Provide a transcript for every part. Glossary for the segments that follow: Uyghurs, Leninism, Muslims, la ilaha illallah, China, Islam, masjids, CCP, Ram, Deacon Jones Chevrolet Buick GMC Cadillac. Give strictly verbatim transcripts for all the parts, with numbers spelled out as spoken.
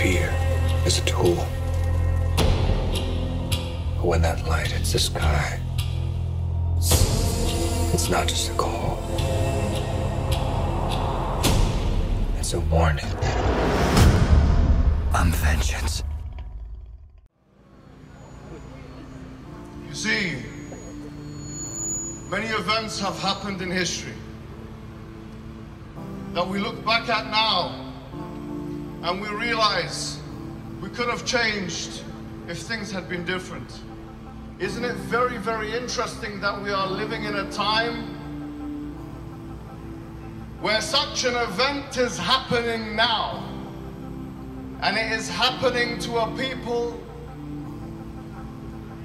fear is a tool. But when that light hits the sky, it's not just a call. It's a warning. I'm vengeance. You see, many events have happened in history that we look back at now and we realize we could have changed if things had been different. Isn't it very, very interesting that we are living in a time where such an event is happening now, and it is happening to a people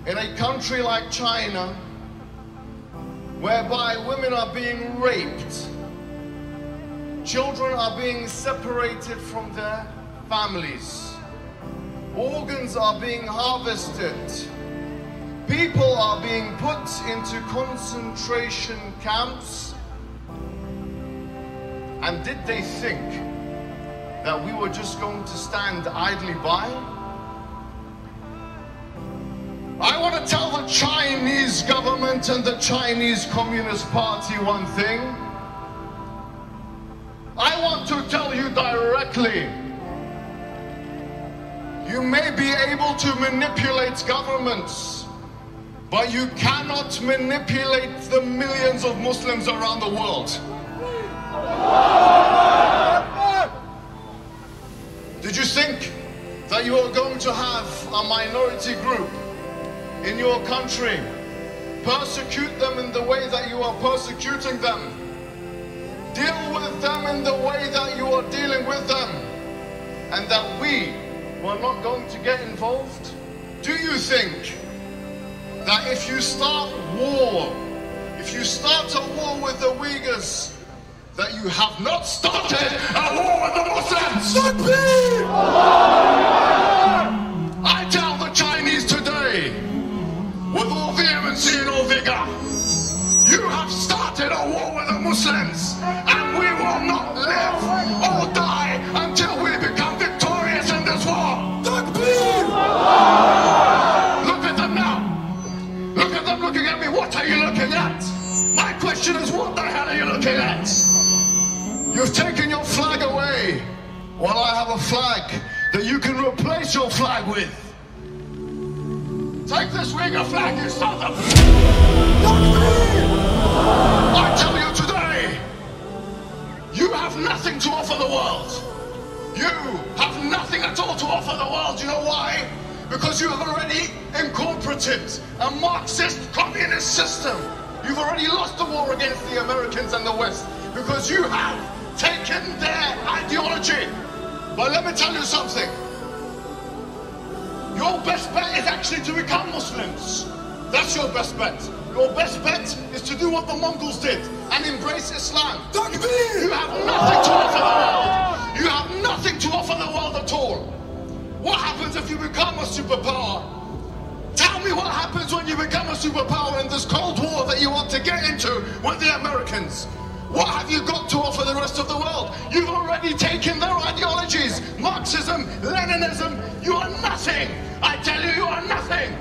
in a country like China, whereby women are being raped, children are being separated from their families, organs are being harvested, people are being put into concentration camps. And did they think that we were just going to stand idly by? I want to tell the Chinese government and the Chinese Communist Party one thing. I want to tell you directly, you may be able to manipulate governments, but you cannot manipulate the millions of Muslims around the world. Did you think that you are going to have a minority group in your country, persecute them in the way that you are persecuting them, deal with them in the way that you are dealing with them, and that we were not going to get involved? Do you think that if you start war, if you start a war with the Uyghurs, that you have not started a war with the Muslims? I tell the Chinese today, with all vehemency and all vigor, you have started a war with the Muslims, and we will not live or die until we become victorious in this war. Look at them now. Look at them looking at me. What are you looking at? My question is, what the hell are you looking at? You've taken your flag away. Well, I have a flag that you can replace your flag with. Take this Uyghur flag, you son of a... I tell you today, you have nothing to offer the world. You have nothing at all to offer the world. You know why? Because you have already incorporated a Marxist communist system. You've already lost the war against the Americans and the West, because you have taken their ideology. But let me tell you something. Your best bet is actually to become Muslims. That's your best bet. Your best bet is to do what the Mongols did and embrace Islam. You have nothing to offer the world. You have nothing to offer the world at all. What happens if you become a superpower? Tell me what happens when you become a superpower in this Cold War that you want to get into with the Americans. What have you got to offer the rest of the world? You've already taken their ideologies, Marxism, Leninism. You are nothing. I tell you, you are nothing.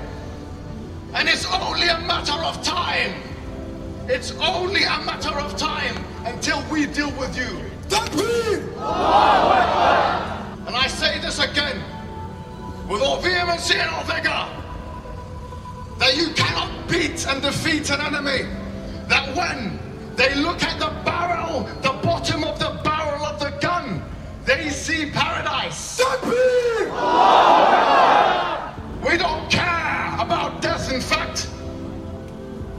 And it's only a matter of time. It's only a matter of time until we deal with you. And I say this again, with all vehemency and all vigor, that you cannot beat and defeat an enemy. That when they look at the barrel, the bottom of the barrel of the gun, they see paradise. We don't care about death, in fact.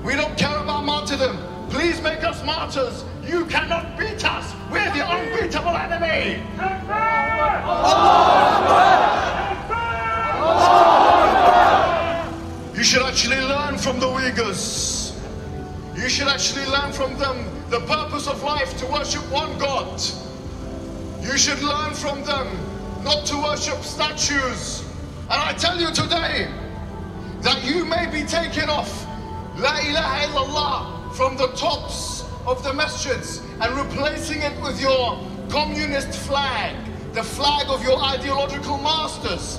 We don't care about martyrdom. Please make us martyrs. You cannot beat us. We're the unbeatable enemy. You should actually learn from the Uyghurs. You should actually learn from them the purpose of life, to worship one God. You should learn from them not to worship statues. And I tell you today that you may be taking off la ilaha illallah from the tops of the masjids and replacing it with your communist flag, the flag of your ideological masters.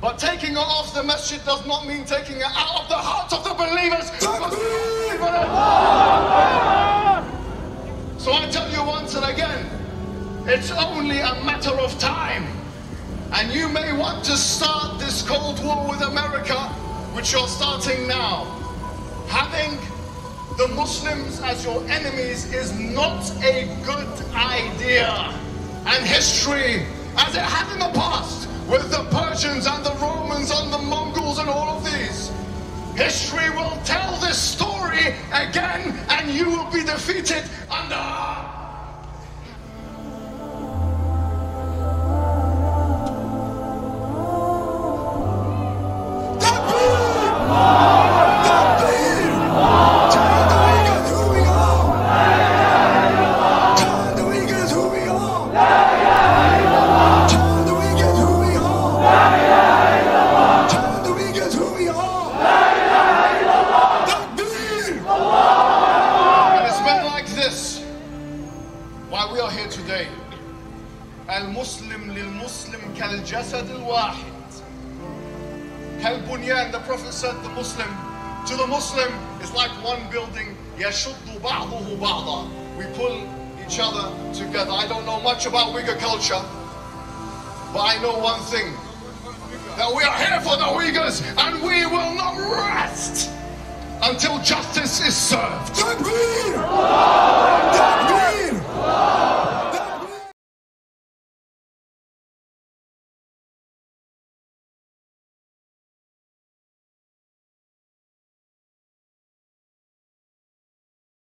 But taking it off the masjid does not mean taking it out of the hearts of the believers. So I tell you once and again, it's only a matter of time. And you may want to start this Cold War with America, which you're starting now. Having the Muslims as your enemies is not a good idea. And history, as it has in the past, with the Persians and the Romans and the Mongols and all of these. History will tell this story again, and you will be defeated under... Why we are here today. Al-Muslim lil-Muslim kal-Jasad al-Wahid. Kal-Bunyan, the Prophet said, the Muslim to the Muslim is like one building. Yashuddu ba'duhu ba'da. We pull each other together. I don't know much about Uyghur culture, but I know one thing, that we are here for the Uyghurs, and we will not rest until justice is served.